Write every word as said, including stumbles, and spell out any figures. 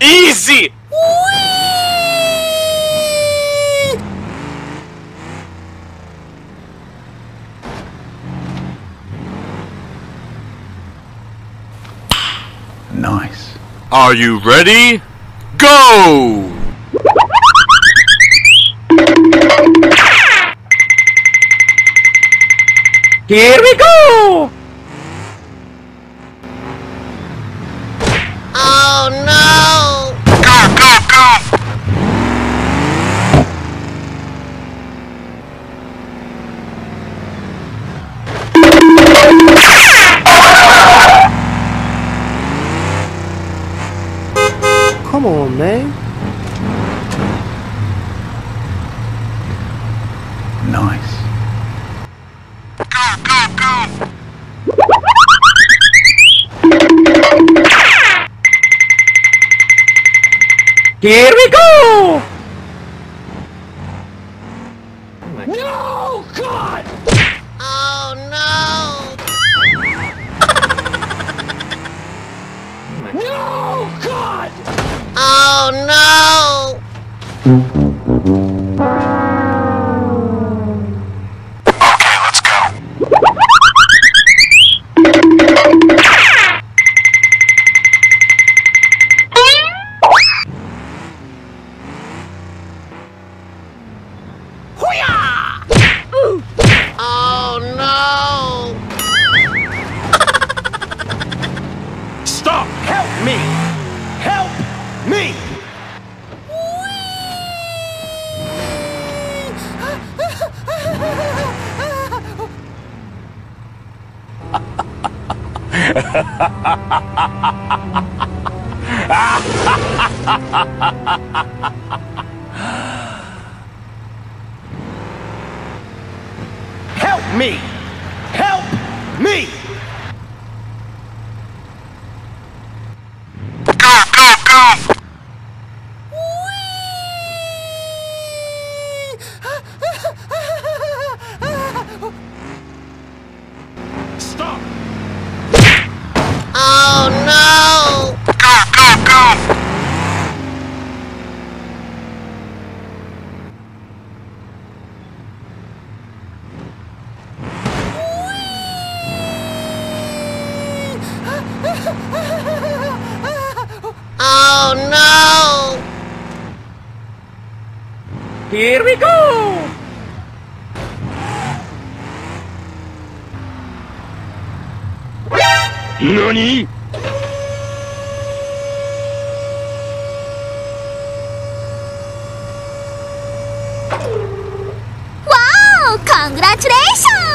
Easy! Whee! Nice. Are you ready? Go! Here we go! Oh no! Come on, man. Nice. Go, go, go. Here we go. Oh no, God. Oh no. No, God. Oh no! Okay, let's go. Oh no! Stop! Help me! Help! Me! Help me! Help me! Stop! Oh no! Go, go, go! Oh no! Here we go! NANI?! Wow! Congratulations!